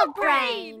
Bell Brain!